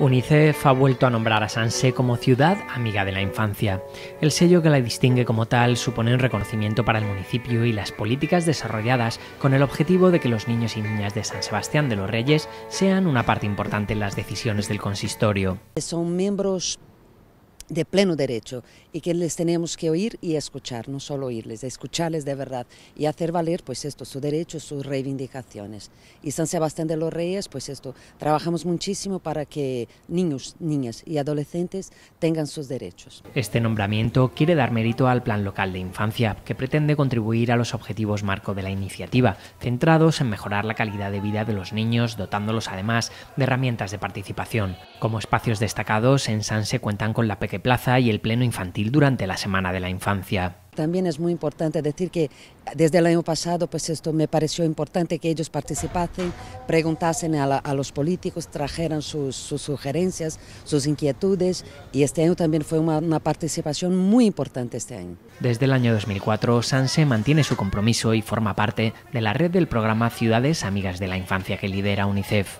UNICEF ha vuelto a nombrar a Sanse como Ciudad Amiga de la Infancia. El sello que la distingue como tal supone un reconocimiento para el municipio y las políticas desarrolladas con el objetivo de que los niños y niñas de San Sebastián de los Reyes sean una parte importante en las decisiones del consistorio. Son miembros de pleno derecho y que les tenemos que oír y escuchar, no solo oírles, escucharles de verdad y hacer valer pues esto, su derecho, sus reivindicaciones. Y San Sebastián de los Reyes, pues esto, trabajamos muchísimo para que niños, niñas y adolescentes tengan sus derechos. Este nombramiento quiere dar mérito al Plan Local de Infancia, que pretende contribuir a los objetivos marco de la iniciativa, centrados en mejorar la calidad de vida de los niños, dotándolos además de herramientas de participación. Como espacios destacados, en Sanse cuentan con la Pequeplaza y el Pleno Infantil durante la Semana de la Infancia. También es muy importante decir que desde el año pasado pues esto me pareció importante que ellos participasen, preguntasen a los políticos, trajeran sus sugerencias, sus inquietudes, y este año también fue una participación muy importante este año. Desde el año 2004, Sanse mantiene su compromiso y forma parte de la red del programa Ciudades Amigas de la Infancia que lidera UNICEF.